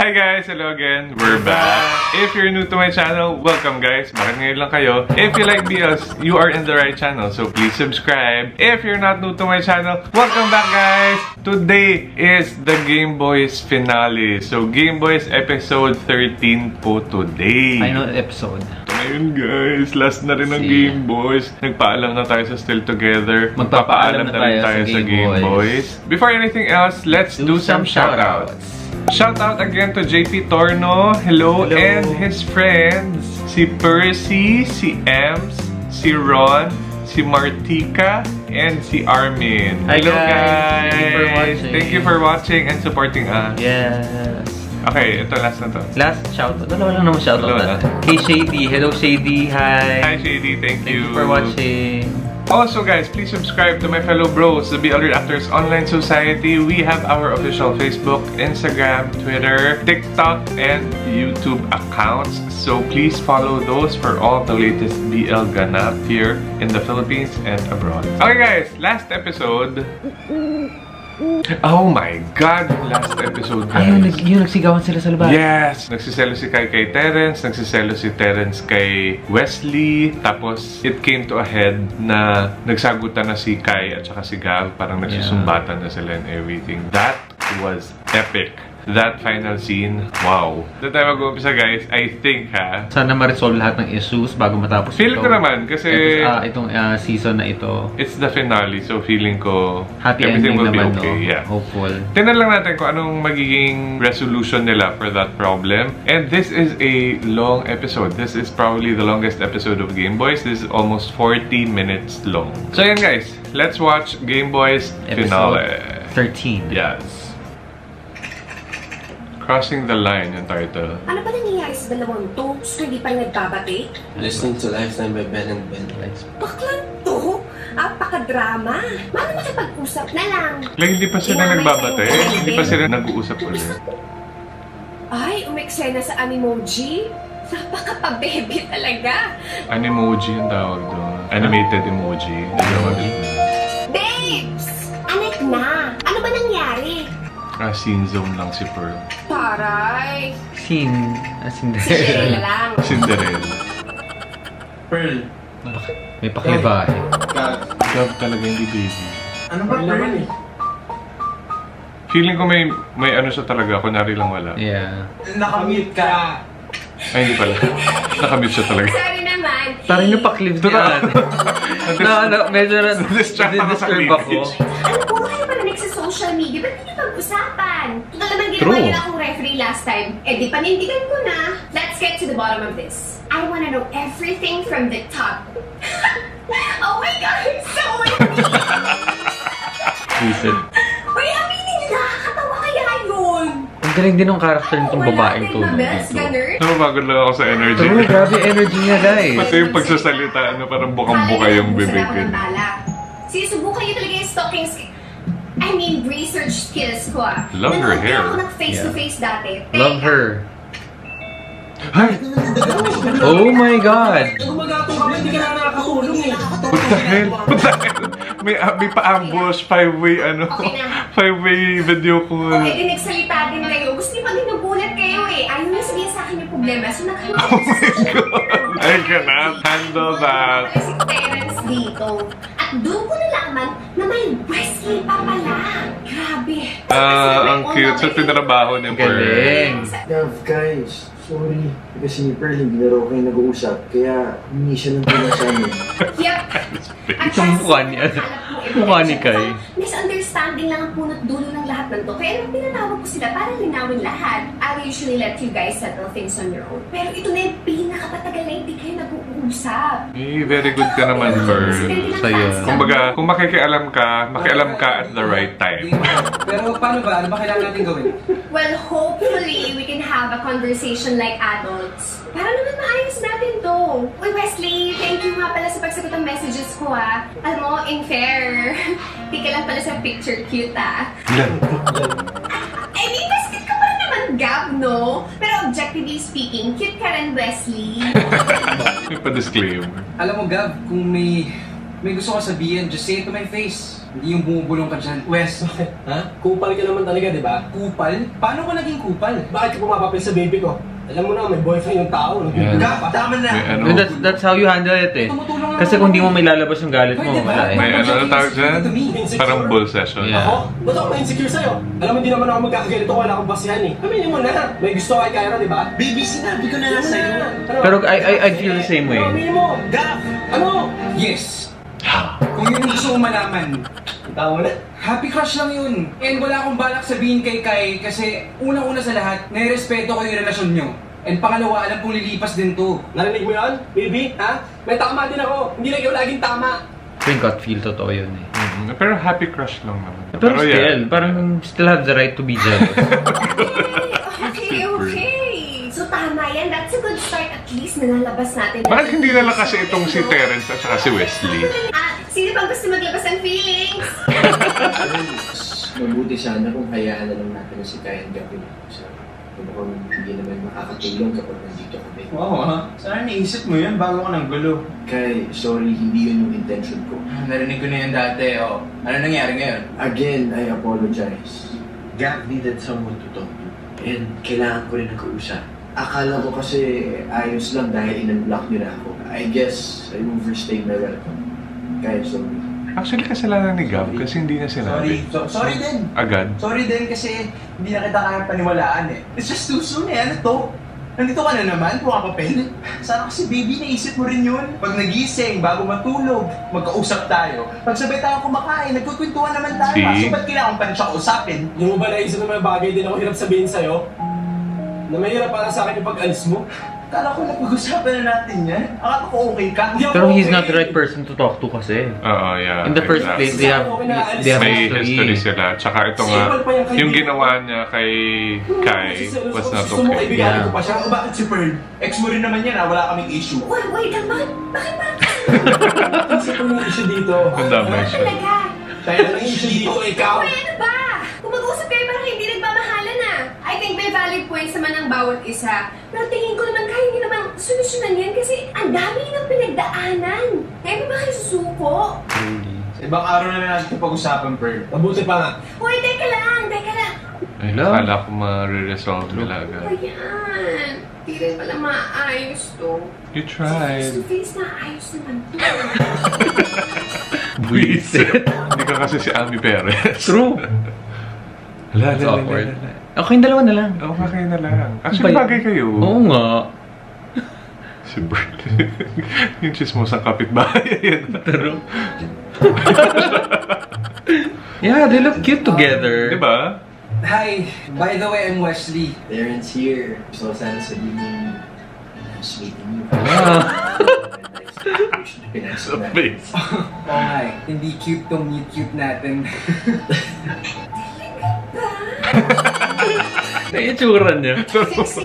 Hi guys! Hello again! We're back! If you're new to my channel, welcome guys! Bakit ngayon lang kayo? If you like BLs, you are in the right channel, so please subscribe! If you're not new to my channel, welcome back guys! Today is the Game Boys finale. So Game Boys episode 13 po today. Final episode. Ayun guys, last na rin ang Game Boys. Nagpaalam na tayo sa Still Together. Magpapaalam na rin tayo sa Game Boys. Before anything else, let's do some shoutouts. Shout out again to JP Torno, hello, and his friends, si Percy, si Ems, si Ron, si Martika, and si Armin. Hello guys! Thank you for watching and supporting us. Yes! Okay, ito last na to. Last shoutout. Wala naman shoutout na. Hey Shady, hello Shady, hi! Hi Shady, thank you for watching. Also guys, please subscribe to my fellow bros, the BL Reactors Online Society. We have our official Facebook, Instagram, Twitter, TikTok, and YouTube accounts. So please follow those for all the latest BL ganap here in the Philippines and abroad. Okay guys, last episode. Oh my God! Last episode guys. Ayun, yung nagsigawan sila sa labas. Yes! Nagsiselo si Kai kay Terrence, nagsiselo si Terrence kay Wesley. Tapos, it came to a head na nagsagutan na si Kai at saka si Gav. Parang nagsisumbatan na sila and everything. That was epic. That final scene, wow. Doon tayo mag-uumpisa guys, I think ha. Sana ma-resolve lahat ng issues bago matapos ito. Feel ko naman kasi itong season na ito. It's the finale, so feeling ko happy everything will be okay. No? Yeah. Hopeful. Tingnan lang natin kung anong magiging resolution nila for that problem. And this is a long episode. This is probably the longest episode of Game Boys. This is almost 40 minutes long. So yan guys, let's watch Game Boys Episode Finale. 13. Yes. Crossing the line yung title. Ano ba nangyayari sa dalawang to? So hindi pa yung nagkabate? Listening to Lifetime by Ben and Ben. Baklang to? Apakadrama. Mano makipag-usap na lang. Like, hindi pa sila nagbabate? Hindi pa sila nag-uusap ulit? Ay, umeksena sa animoji. Napakapabebe talaga. Animoji yung tawag doon. Animated emoji. Babes! Anak na! Ano ba nangyari? Scene zone lang si Pearl. Taray! Scene. Cinderella lang. Cinderella. Pearl. May paklibahe. Love talaga yung baby. Ano ba naman eh? Feeling ko may ano siya talaga. Kunwari lang wala. Yeah. Nakamute ka! Ay, hindi pala. Nakamute siya talaga. Sorry naman. Taray yung paklib niya. Medyo na-disturb ako. Social media, ba't hindi pag-usapan? Ito naman ginawa nila akong referee last time. Eh di panindigan ko na. Let's get to the bottom of this. I wanna know everything from the top. Oh my God, I'm so happy! Listen. Uy, aminin nyo, nakakatawa kaya yun! Ang galing din ng character nitong babaeng to. Napapagod lang ako sa energy. Pero grabe energy niya guys. Pati yung pagsasalita, ano, parang bukang-buka yung bibigin. Sinusubukan niyo talaga yung stalking skills. I mean, research skills ko ah. Love her hair. Face-to-face dati. Love her. Hi! Oh my God! What the hell? What the hell? May pa-ambush, five-way ano. Five-way video ko. Okay, dinagsalita din kayo. Gusto niyo pag ginugulat kayo eh. Ayaw niyo sabihin sa akin yung problema. So nakalimit. Oh my God! I cannot handle that. Si Terrence dito. At doon ko nalaman na may Wesley pa pala. Grabe. Ang cute. So, tinrabaho niya po. Galing. Love, guys. Sorry. Kasi ni Pearl, hindi na raw kayo nag-uusap. Kaya, hindi siya lang pala sa amin. Yup. Itong mukha niya. Mukha ni Kai. Misunderstanding lang ang punot dulo ng lahat ng to. Kaya nung pinatawag ko sila para linawin lahat, I usually let you guys settle things on your own. Pero ito na yung pinakapatagal na hindi kayo nag-uusap. Eh, very good ka naman, Pearl. Sa'yo. Kumbaga, kung makialam ka at the right time. Pero paano ba? Ano ba kailangan natin gawin? Well, hopefully, we can have a conversation like adults. Para naman maayos natin to. Uy, Wesley, thank you nga pala sa pagsagot ng messages ko, ha. Alam mo, in fair, di ka lang pala sa picture cute, ha. I mean, mas cute ka pa rin naman, Gab, no? Pero objectively speaking, cute ka rin, Wesley. May pa-disclaimer. Alam mo, Gab, kung may may gusto ka sabihin, just say it to my face. Hindi yung bumubulong ka dyan. Wes, ha? Kupal ka naman talaga, di ba? Kupal? Paano ko naging kupal? Bakit ka pumapapil sa baby ko? Alam mo na, may boyfriend yung tao. Yeah. Tama na. Yeah, that's how you handle it eh. Kasi kung di mo may lalabas yung galit mo, wala eh. May ano tawag dyan? Parang bull session. Yeah. Ako? Ba't ako ma-insecure sa'yo? Alam mo, hindi naman ako magkakagalito. Wala akong basihan eh. Aminin mo na. May gusto ka kay Kyra, di ba? Baby, sinabi ko na lang sa'yo. Pero I feel the same way. Aminin mo. Gap! Ano? Yes. Kung yun gusto kong malaman. Tama na. Happy crush lang yun. And wala akong balak sabihin kay Kai kasi unang-una sa lahat, nairespeto ko yung relasyon nyo. And pangalawa, alam kong lilipas din to. Narinig mo yun, baby? Ha? May tama din ako. Hindi lang yung laging tama. I think God feel totoo yun eh. Pero happy crush lang naman. Pero still, yeah. Parang still have the right to be jealous. Okay. So tama yan, that's a good start at least nalalabas natin. Bakit hindi nalang kasi itong si Terrence at saka si Wesley? Sino pang gusto maglabas ang feelings? Mabuti sana kung hayaan na lang natin si Kai ang gawin ko sa kung hindi naman makakatulong kapag nandito kami. Oo ha? Sana naisip mo yun bago ka ng gulo. Kai, sorry, hindi yun yung intention ko. Narinig ko na yun dati, oh. Ano nangyari ngayon? Again, I apologize. Gap needed someone to talk to. And kailangan ko rin nag-uusap. Akala ko kasi ayos lang dahil in-unblock nyo na ako. I guess I overstayed my welcome. Kaya sorry. Actually, kasalanan ni Gab sorry. Kasi hindi na sinabi. Sorry. Sorry din. Agad? Sorry din kasi hindi na kita kayang paniwalaan eh. It's just too soon eh. Ano to? Nandito ka na naman, pumapapel. Sana kasi baby, naisip mo rin yun. Pag nagising, bago matulog, magkausap tayo. Pag sabay tayo kumakain, nagkukwentuhan naman tayo. So, ba't kailangan pa rin siya kausapin? Yung ba naisip na may bagay din ako hirap sabihin sa'yo? Na mahirap para sa akin yung pag-alis mo? Kala ko napag-usapan na natin yan. Akala ko okay ka. Pero he's not the right person to talk to kasi. Oo, yeah. In the first place, they have history sila. Tsaka ito nga, yung ginawa niya kay Kai was not okay. Yeah. Bakit si Pearl? Ex mo rin naman yan ha, wala kaming issue. Wait, bakit? Kasi kung may issue dito. Ang dami issue. Kaya may issue dito, ikaw. Wait, ano ba? Kung mag-uusap kayo parang hindi nagmamahalan na. I think may valid points naman ang bawat isa. Pero tingin ko naman kahit hindi naman solusyonan yan kasi ang dami ng pinagdaanan. Ngayon ba kayo susuko? Sa ibang araw na lang natin pag-usapan, Pearl. Mabuti pa nga. Uy, teka lang. Akala ko ma-re-resolve nila agad. Ano ba yan? Hindi rin pala maayos to. You tried. Face to face, maayos naman to. Buisit. Hindi ka kasi si Ami Perez. True. It's awkward. Okay, yung dalawa na lang. Okay, kayo na lang. Actually, bagay kayo. Oo nga. Si Bert. Yung chismosang kapitbahay. Pero... yeah, they look cute together. Diba? Hi. By the way, I'm Wesley. Terrence here. So, sana sabihin yung... I'm sweeting you. So, please. Oh, hi. Hindi cute tong new cute natin. May itsura niya.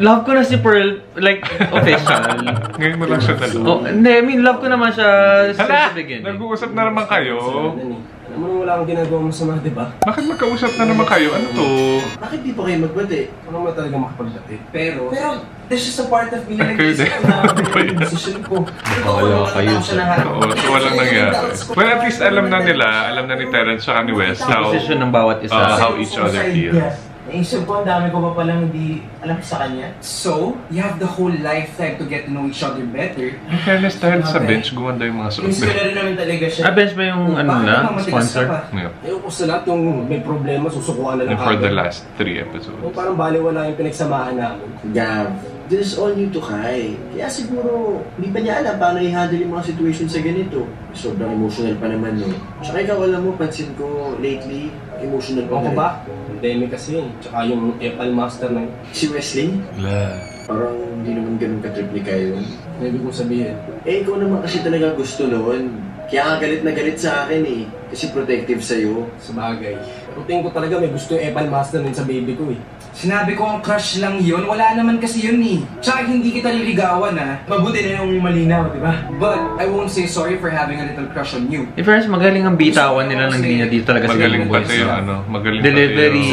Love ko na si Pearl, like, official. Ngayon mo lang siya talaga. Oh, hindi, I mean, love ko naman siya since the beginning. Nag-uusap na naman kayo. Alam mo na wala akong ginagawa mo sa mga, diba? Bakit magkausap na naman kayo? Ano to? Bakit di pa kayo magbati? Ano mo talaga makapagdati? Pero, this is a part of me na nag-isip ko na ang decision ko. Nakakalawa kayo siya. Oo, so walang nangyari. Well, at least alam na nila, alam na ni Terrence saka ni Wes how each other feels. Naisip ko, ang dami ko pa palang hindi alam sa kanya. So, you have the whole lifetime to get to know each other better. In fairness, dahil sa bench, gumanda yung mga suot. Inspirado namin talaga siya. Ah, bench ba yung ano na? Sponsor? Ayaw ko sa lahat yung may problema, susukuan na lang ako. For the last 3 episodes. O parang baliwala yung pinagsamahan namin. Gav, this is all new to Kai. Kaya siguro, hindi pa niya alam paano i-handle yung mga situation sa ganito. Sobrang emotional pa naman yun. Tsaka ikaw, alam mo, pansin ko lately, emotional pa ba? Pandemic kasi yun. Tsaka yung Apple Master na yun. Si Wesley? Wala. Parang hindi naman ganun katrip ni Kayo. Sabi kong sabihin. Eh, ikaw naman kasi talaga gusto noon. Kaya galit na galit sa akin eh. Kasi protective sa'yo. Sabagay. Pero tingin ko talaga may gusto yung Apple Master na yun sa baby ko eh. Sinabi ko ang crush lang yun. Wala naman kasi yun eh. Tsaka hindi kita liligawan ah. Mabuti na yung malinaw, di ba? But I won't say sorry for having a little crush on you. In fairness, magaling ang bitawan nila ng linya dito talaga sa Game Boys. Magaling pati yung delivery,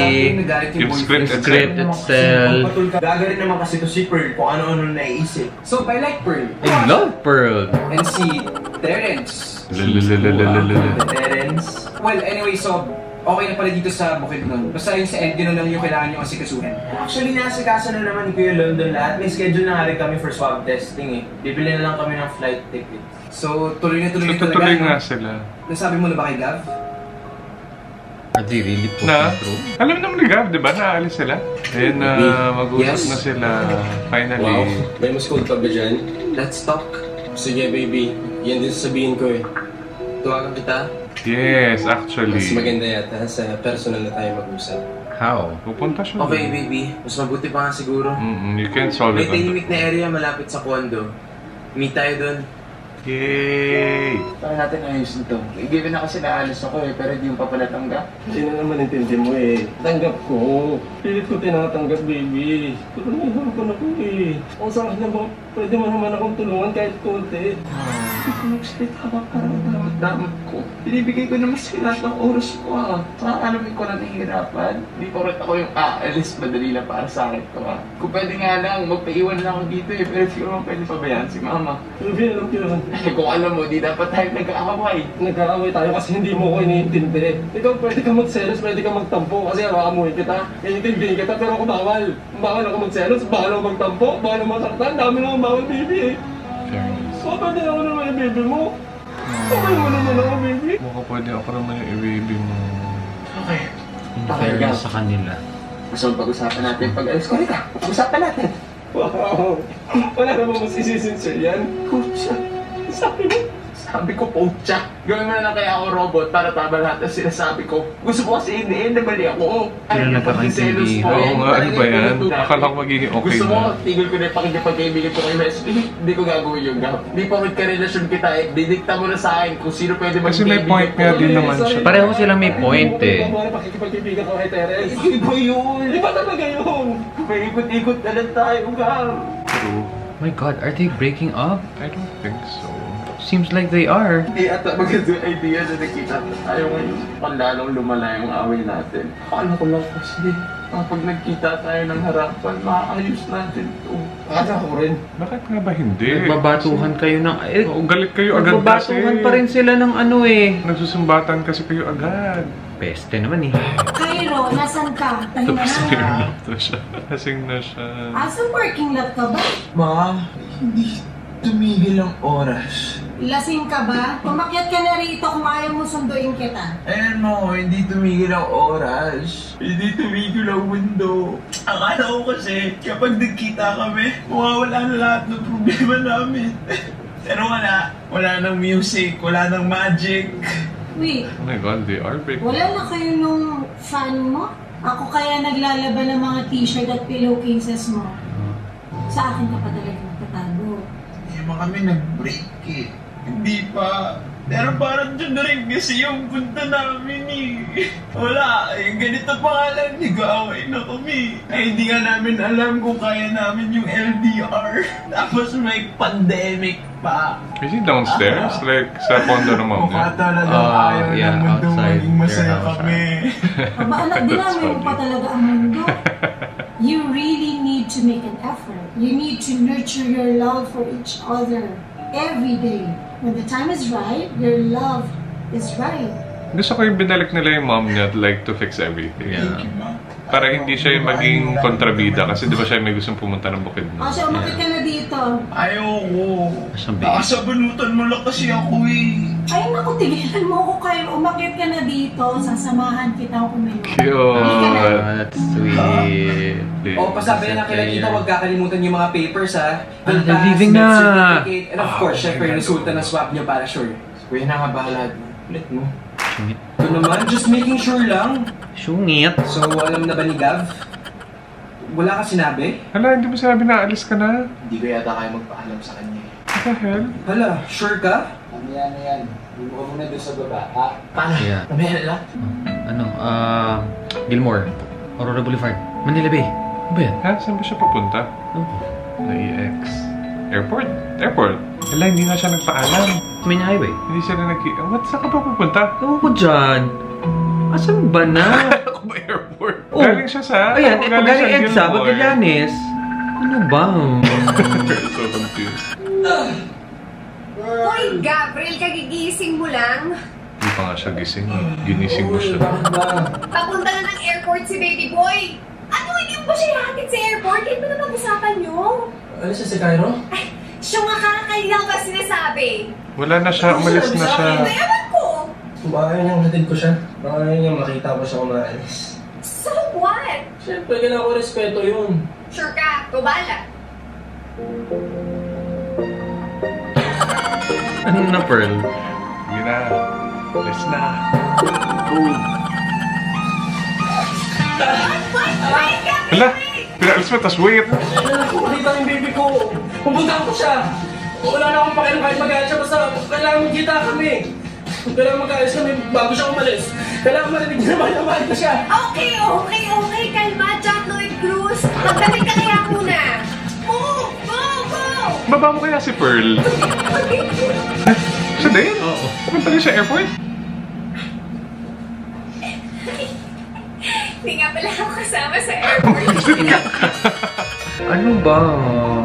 yung script itself. Gagarin naman kasi ito si Pearl kung ano-ano naiisip. So I like Pearl. I love Pearl. And si... Terrence. Terrence. Well, anyway, so okay na pala dito sa bukid nun. Basta yun sa end, yun lang yung kailangan nyo kasi kasuhan. Actually, nasikaso na naman ni Kuya London lahat. May schedule na nga kami for swab testing eh. Bibili na lang kami ng flight tickets. So, tuloy na tuloy so, tuloy nga sila. Nasabi mo na ba kay Gav? Adi, really po na? Alam naman ni Gav, di ba? Naalis sila. Then, mag-usap na sila finally. Wow, may mas cool ka ba dyan? Let's talk. Sige, baby. Yan din sasabihin ko eh. Tuwagan kita. Yes, actually. Mas maganda yata sa personal na tayo mag-usap. How? Pupunta siya. Okay, baby. Mas mabuti pa nga siguro. You can solve it. May tahimik na area malapit sa condo. Meet tayo doon. Yay! Tawin natin ayusin to. I-give na kasi naalis ako eh, pero hindi yung papala tanggap. Sino naman intindi mo eh? Tanggap ko. Pilit ko tinatanggap, baby. Pero may harapan ako eh. Kung saan ka naman, pwede mo naman akong tulungan kahit konti. Nag-split habang parang damat ko. Binibigay ko na mas hirap ng oras ko ha. Saka alamin ko na nahihirapan. Hindi ko rin ako yung aalis. Madali lang para sa akin to ha. Kung pwede nga lang, magpaiwan lang ako dito eh. Pero siguro pwede pabayaan si mama. Ruby, alam ko lang. Kung alam mo, di dapat tayo nag-aaway. Nag-aaway tayo kasi hindi mo ko iniintindi. Ikaw pwede ka magselos, pwede ka magtampo. Kasi hawakamuhin kita. Iniintindihin kita pero ako bawal. Bawal ako magselos, bawal ako magtampo, bawal ako masaktan. Dami na akong bawal, baby eh. Pwede ako naman yung baby mo. Okay mo naman ako, baby. Mukha pwede ako naman yung baby mo. Okay. Okay, guys. Sa kanila. So, pag-usapan natin. Pag-alis ko rito, pag-usapan natin. Wow. Wala naman masisisincer yan. Pucha. Sabi mo. Sabi ko, pucha. Gawin mo na lang kaya ako robot para taba lahat ang sinasabi ko. Gusto ko kasi hindi, nabali ako. Kaya napagkiselos po. Oo nga, ano ba yan? Akala ko magiging okay na. Gusto mo, tigil ko na yung pakikipagkaibigan ko kay Wesley. Hindi ko gagawin yung gap. Hindi pa magkarelasyon kita eh. Didikta mo na sa akin kung sino pwede magkaibigan. Kasi may point nga din naman siya. Pareho sila may point eh. Hindi ko mara pakikipagkaibigan ko kay Terrence. Hindi ba yun? Iba talaga yun. May ikot-ikot na lang tayo, gap. Oh my God, are they breaking up? I don't think so. Seems like they are. Hindi ata maganda yung idea na nakita tayo ngayon. Paglalong lumala yung away natin. Paano ko lang kasi, kapag nagkita tayo ng harapan, maayos natin ito. Kaya ko rin. Bakit nga ba hindi? Nagbabatuhan kayo ng... Eh, o, galit kayo agad kasi. Nagbabatuhan pa rin sila ng ano eh. Nagsusumbatan kasi kayo agad. Peste naman eh. Cairo, nasan ka? Tapos nirelap na siya. Kasing na siya. Asan working lap ka ba? Ma, hindi tumigil ang oras. Lasing ka ba? Kumakyat ka na rito kung ayaw mo sunduin kita. Ayan mo, hindi tumigil ang oras. Hindi tumigil ang window. Akala ko kasi, kapag nagkita kami, mawawala na lahat ng problema namin. Pero wala. Wala ng music, wala ng magic. Wait. Oh my God, they are breaking. Wala na kayo nung fan mo? Ako kaya naglalaba ng mga t-shirt at pillowcases mo. Sa akin ka pa talaga nagtatago. Hindi naman kami nag-break eh. Hindi pa. Pero parang dyan na rin kasi yung punta namin eh. Wala. Eh, ganito pa alam. Nag-aaway na kami. Ay, hindi nga namin alam kung kaya namin yung LDR. Tapos may pandemic pa. Is it downstairs? Like sa condo ng mga. Bukata na lang ayaw ng mundo. Maling masaya kami. Abaanak din namin pa talaga ang mundo. You really need to make an effort. You need to nurture your love for each other. Every day. When the time is right, your love is right. Gusto ko yung binalik nila yung mom niya like to fix everything. Yeah. Para hindi siya yung maging kontrabida kasi di ba siya may gustong pumunta ng bukid na. Siya umakit ka na dito. Ayoko. Nakasabunutan mo lang kasi ako eh. Ay naku, tigilan mo ako kayo. Umakit ka na dito. Sasamahan kita kung may loob. Cute. That's sweet. O, pasabi na kila kita, huwag kakalimutan yung mga papers ha. Leaving na. And of course, syempre, resulta na swap niyo para sure. Kuya na nga bahala. Ulit mo. Sungit. Ito naman, just making sure lang. Sungit. So, alam na ba ni Gav? Wala ka sinabi? Hala, hindi mo sinabi na alis ka na? Hindi ko yata kayo magpaalam sa kanya. What the hell? Hala, sure ka? Ano yan, bumuha muna doon sa baba, ha? Paano? Yeah. Pamihal lang? Ano, Gilmore, Aurora Boulevard, Manila Bay. Ano ba yan? Ha? Saan ba siya papunta? Oh. LAX. Airport? Airport? Hala, hindi nga siya nagpaalam. Main highway. Hindi siya na nagkita. What? Saan ka pa pupunta? Ewan ko dyan. Asan ba na? Ako ba airport? Oh. Galing siya sa... Ayan, ito galing EDSA, Magallanes. Ano ba? You're so confused. Pearl! Hoy, Gabriel, kagigising mo lang? Hindi pa nga siya gising. Ginising mo siya. Papunta na ng airport si baby boy! Ano, hindi mo ba siya ihatid sa airport? Hindi mo na pag-usapan niyo? Alis siya si Cairo? Ay, siya nga kakakalila ko ba sinasabi? Wala na siya, umalis na siya. Ay, alam ko! Baka yun yung hatid ko siya. Baka yun yung makita ko siya kung maalis. So what? Siyempre, kailangan ko respeto yun. Sure ka, kabala. Ano na, Pearl? Yun na. Let's na. Cool. Wala! Pinaalis mo, tas wait. Ulit ang baby ko. Pupunta ko siya. Wala na akong pakialam kahit mag-aayos siya. Basta kailangan magkita kami. Kailangan mag-aayos kami bago siya umalis. Kailangan marinig niya naman na mahal ko siya. Okay, okay, okay. Kalma, John Lloyd Cruz. Magdamit ka kaya muna. Move! Go! Go! Baba mo kaya si Pearl? Siya din? Oo. Pupunta niya siya airport? Hindi nga pala ako kasama sa airport. Ano ba?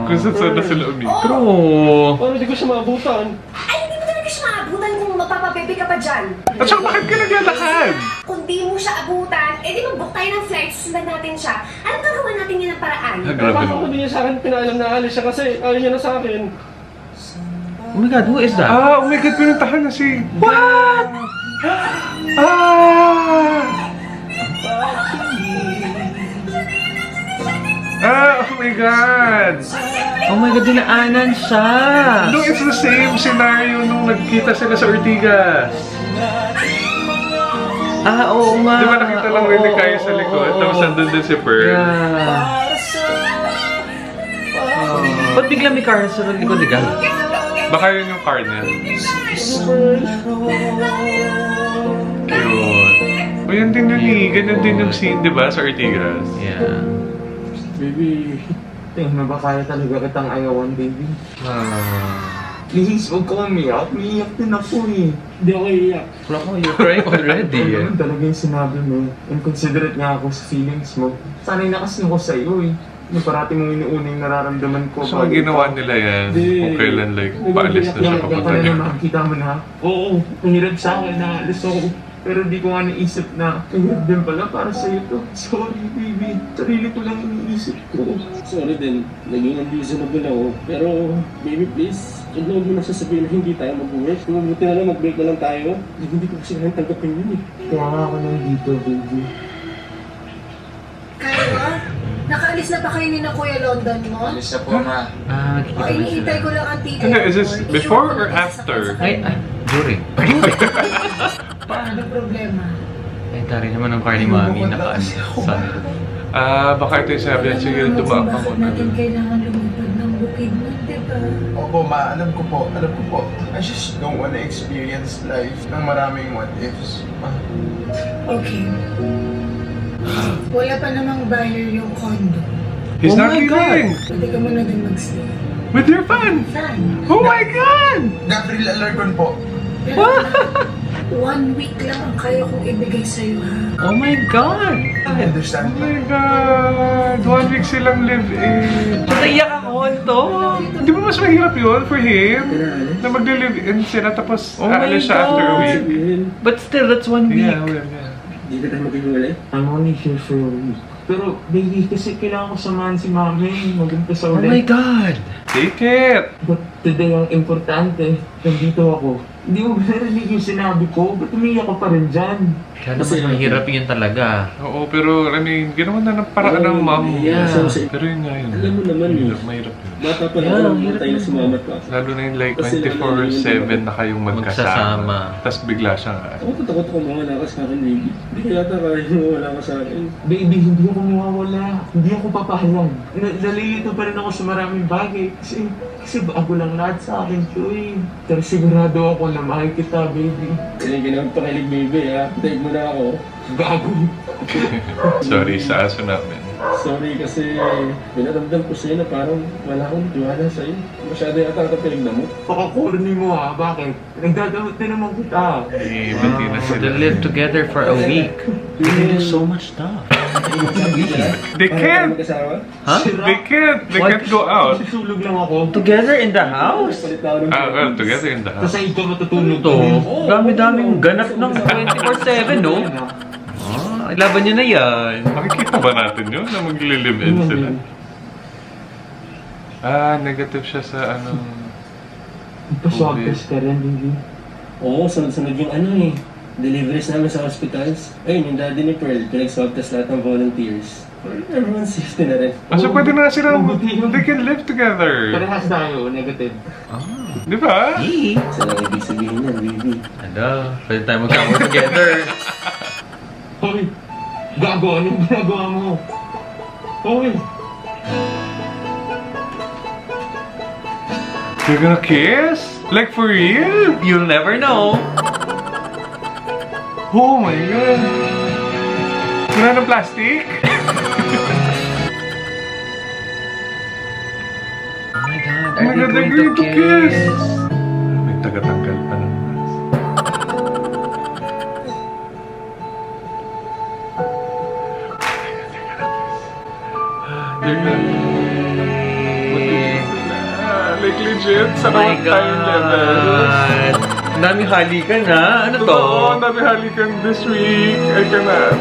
Kung saan na sila ulit. True. Paano di ko siya maabutan? Ay, hindi mo talaga siya maabutan kung mapapabebe ka pa dyan. At saka bakit ka naglalakad? Kung di mo siya abutan, edi mag-book tayo ng flight, susundan natin siya. Anong gagawa natin yun ang paraan? Paano ko niya sa akin, pinaalam na alis siya kasi ayaw niya na sa akin. Oh my God, who is that? Ah, oh my God, pinuntahan na si... What? Ah! Ah, oh my God! Oh my God, dinaanan siya! No, it's the same scenario nung nagkita sila sa Ortigas. Ah, oo nga. Diba nakita lang rin ni Kaya sa likod? Tapos nandun din si Pearl. Ba't bigla may car sa likod ni Kaya? Baka yun yung car na. Cute. O yan din yun eh. Ganun din yung scene, diba? Sa Ortigas. Yeah. Baby, tingin mo ba kaya talaga kitang ayawan, baby? Please, huwag ka umiyak. Umiiyak din ako eh. Hindi ako iiyak. You're crying already eh. Ano talaga yung sinabi mo? Inconsiderate nga ako sa feelings mo. Sana'y nakasin ko sa'yo eh. Yung parati mong inuuna yung nararamdaman ko. So, ginawa nila yan. Kung kailan like, paalis na siya papunta niya. Nakakita mo na? Oo, umirad sa'kin na alis ako. Pero di ko nga naisip na, kaya din pala para sa'yo to. Sorry, baby. Sarili ko lang iniisip ko. Sorry din. Naging unreasonable ako. Pero, baby, please. Huwag na huwag mo nasasabihin na hindi tayo mag-uwi. Kung mabuti na lang, mag-break na lang tayo. Hindi ko kasi lang tanggapin yun eh. Kaya nga ako nandito, baby. Kaya? Nakaalis na ba kayo ni na Kuya London mo? Alis na po, ma. Ah, nakikita na sila. O, inihintay ko lang ang tita. Is this before or after? Ay, during. Paano problema? Ay, tari naman ang car ni Mami. Nakaan sa... baka ito yung sabi at sige, dumaan ka muna. Natin kailangan lumipad ng bukid mo, diba? Opo, ma. Alam ko po. Alam ko po. I just don't wanna experience life ng maraming what-ifs. Okay. Wala pa namang buyer yung condo. He's not kidding! Pwede ka muna din mag-sleep. With your fan? Fan. Oh my God! Gabriel Alarcon po. What? 1 week lang ang kaya kong ibigay sa'yo, ha? Oh my God! I understand. Oh my God! 1 week silang live-in. Naiyak ako nito. Di ba mas mahirap yun for him? Na mag-live-in sila tapos aalis siya after a week. But still, that's 1 week. Yeah. Hindi na tayo mag-iwalay. I'm only here for a week. Pero, baby, kasi kailangan ko samahan si Mami. Mag-umpisa ulit. Oh my God! Take it! But today, ang importante, nandito ako. Hindi mo ba narinig yung sinabi ko? Ba't umiyak ka pa rin dyan? Kaya naman mahirap yun talaga. Oo, pero I mean, ginawa na ng paraan ng mom. Pero yun nga yun. Alam mo naman yun. Mahirap yun. Bata pa na naman tayo na sumamat ka. Lalo na yung like 24/7 na kayong magkasama. Tapos bigla siya nga. Ako patakot ako mawala ka sa akin, baby. Hindi ka yata kaya mawala ka sa akin. Baby, hindi ako mawawala. Hindi ako papahayang. Nalilito pa rin ako sa maraming bagay. Kasi bago lang lahat sa akin, Chuy. Pero sigurado ako na mahal kita, baby. Hindi ka naman pakilig, baby, ha? Take mo na ako. Bago. Sorry, sa aso namin. Sorry kasi binadamdam ko sa'yo na parang wala akong diwala sa'yo. Masyado yata ang kapilignan mo. Pakakulon mo ha, bakit? Nagdadamot na naman kita. Eh, hindi na sila. They lived together for a week. They did so much stuff. They can't! Huh? They can't go out. Susulog lang ako. Together in the house? Well, together in the house. Kasi ikaw matutulog to. Dami-daming ganap ng 24/7, no? Laban nyo na yan. Makikita ba natin yun na maglilive-in sila? Ah, negative siya sa anong... Paswag-test ka rin, hindi? Oo, sunod-sunod yung ano eh. Deliveries namin sa hospitals. Ayun, yung daddy ni Pearl, pinag-swag-test lahat ng volunteers. Everyone safety na rin. Ah, so pwede na sila, they can live together. Parehas tayo, negative. Di ba? Saan ang ibig sabihin yan, baby? Ano, pwede tayo magkama together. Hoy! Gago! Anong ginagawa mo? Hoy! You're gonna kiss? Like for real? You'll never know! Oh my god! Wala ng plastic? Oh my god! Are they going to kiss? May tagatanggal pa naman. Like legit, sa road time levels. Ang dami halikan ha? Ano to? Oo, ang dami halikan this week. I cannot.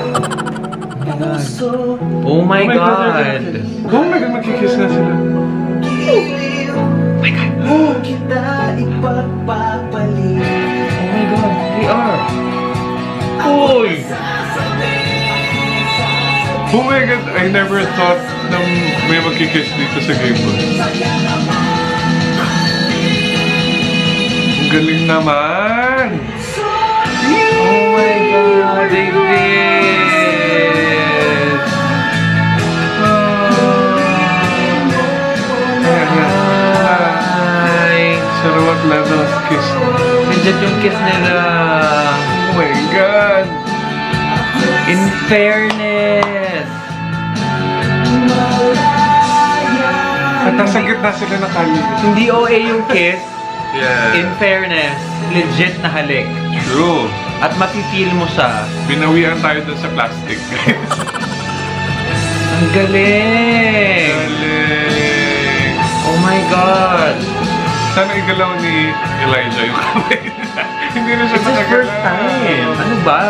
Oh my god. Oh my god, magkikiss na sila. Oh my god. Oh my god, they are. Oy! Oh my god, I never thought na may magkikiss dito sa Game Boys. Ang galing naman! Oh my god, they did! Sa rawat levels kiss. Nandiyan yung kiss nila. Oh my god! In fairness! At nasa gitna sila nakalik. Hindi OA yung kiss. Yeah. In fairness, legit na halik. True. At mapipil mo siya. Binawian tayo dun sa plastic, guys. Ang galing! Galing! Oh my god! Sana igalaw ni Elijah yung kamay na. Hindi na siya nakagalaw. It's his first time. Ano ba?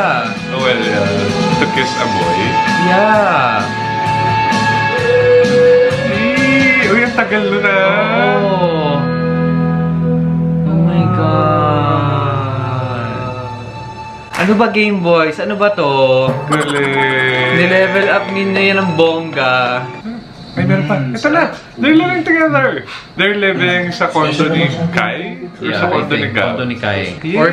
Well, to kiss a boy. Yeah. Tagal na na. Oh my god. Ano ba Game Boys? Ano ba to? Galing. Nilevel up ninyo yan ng bongga. May meron pa. Ito na! They're living together! They're living sa condo ni Kai? Or sa condo ni Gao?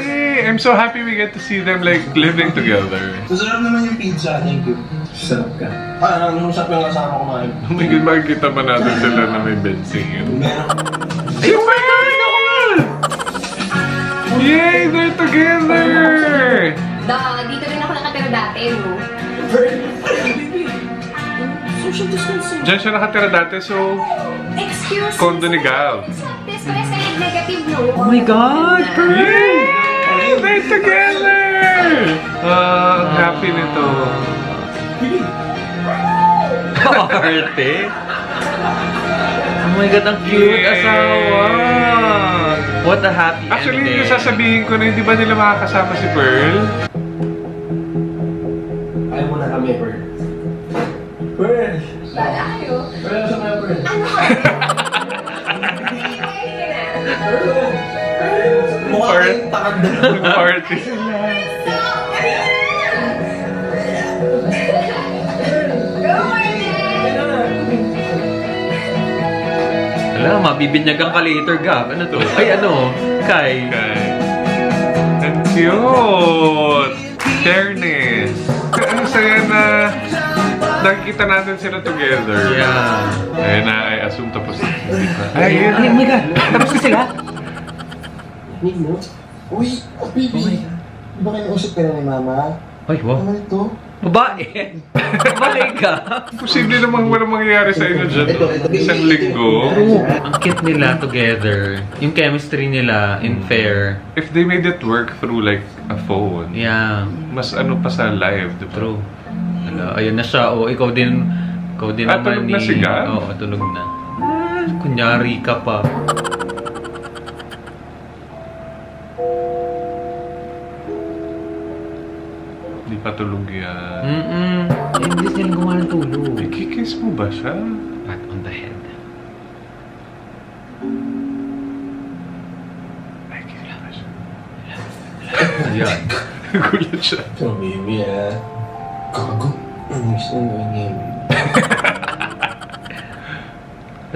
Yay! I'm so happy we get to see them like living together. Masarap naman yung pizza. Thank you. Sarap ka. Parang nanusap yung kasama kumain. Oh my god, makikita ba natin sila na may bedsing yun? Meron. Ayun ba yun! Yay! They're together! Dito rin ako nakatira dati, no? Diyan siya nakatira dati, so... Excuse me. Kondo ni Gao. This one is a negative no. Oh my god! Yay! They're together! Happy nito. Arte! Oh my god, ang cute asawa! What a happy ending. Actually, yung sasabihin ko na hindi ba nila makakasama si Pearl? Ayaw mo na kami, Pearl. Pearl! Ayaw! Pearl, sa mga Pearl! Ano ka? Mukha kayong takad na ng party. Alam, mabibinyagan ka later, Gab. Ano to? Ay, ano? Kai. Kai. Ang cute! Terrence! Ang saya na... Nakikita natin sila together. Yeah. Ayun na, I assume tapos na. Ayun. Ay, my god! Tapos na sila? Uy, uy, baby! Di ba kayo nausap ka na ni mama? Ay, wow. Ano ito? Babae. Malay ka. Posible namang walang mangyayari sa inyo dyan. Isang linggo. Ang cute nila together. Yung chemistry nila in fair. If they made it work through like a phone. Yeah. Mas ano pa sa live, diba? True. Ala, ayun na siya. O, ikaw din. Ikaw din naman ni... Ah, tunog na siya? Oo, tunog na. Kunyari ka pa. Patulog yan. Hindi sila gumawa ng tulog. Ikikiss mo ba siya? Pat on the head. Ay, kikila ba siya? Ayan. Gulat siya. Oh, baby, ah. Gago. Ang gusto nang gawin ngayon.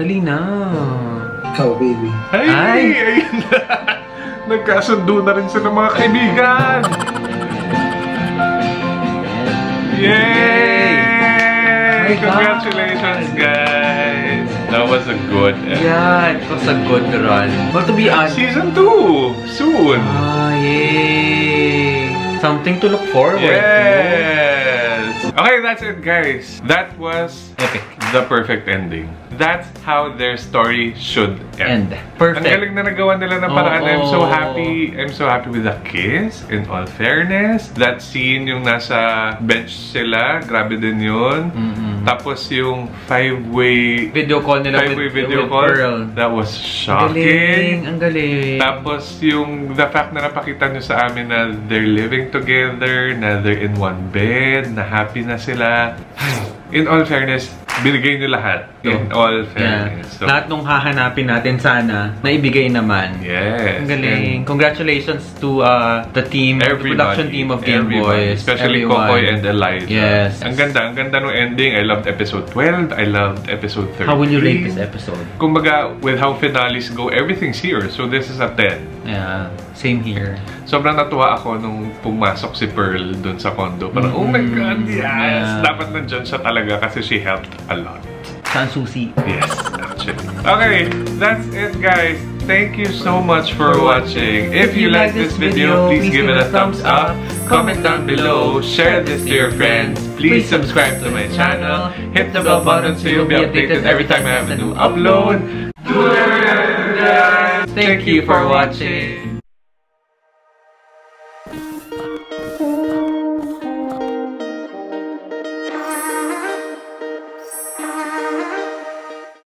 Dali na. Ikaw, baby. Ay! Ayun na. Nagkasundo na rin sila mga kaibigan. Yay! Congratulations, guys! That was a good episode. Yeah, it was a good run. But to be honest, season 2 soon. Ah, yay! Something to look forward to. Yes. Okay, that's it, guys. That was epic. The perfect ending. That's how their story should end. Perfect. Ang galing na nagawa nila ng paraan. Oh. I'm so happy. I'm so happy with the kiss. In all fairness, that scene yung nasa bench sila, grabe din yun. Tapos yung five-way video call nila with Pearl. That was shocking. Ang galing. Tapos yung the fact na napakita nyo sa amin na they're living together, na they're in one bed, na happy na sila. In all fairness, binigay nyo lahat. In all fairness. Yeah. So, lahat nung hahanapin natin sana, naibigay naman. Yes. Ang galing. Congratulations to the team, the production team of Game Boys. Especially Kokoy and Elijah. Yes. Ang ganda. Ang ganda ng ending. I loved episode 12. I loved episode 13. How will you rate this episode? Kumbaga, with how finales go, everything's here. So this is a 10. Yeah. Same here. Sobrang natuwa ako nung pumasok si Pearl dun sa condo. Parang, oh my God, yes! Yeah. Dapat nandyan siya talaga kasi she helped a lot. San Susi. Yes, actually. Okay, that's it, guys. Thank you so much for watching. If you like this video, please give it a thumbs up. Comment down below. Share this to your friends. Please subscribe to my channel. Hit the bell button so you'll be updated every time I have a new upload. Do it, guys! Thank you for watching.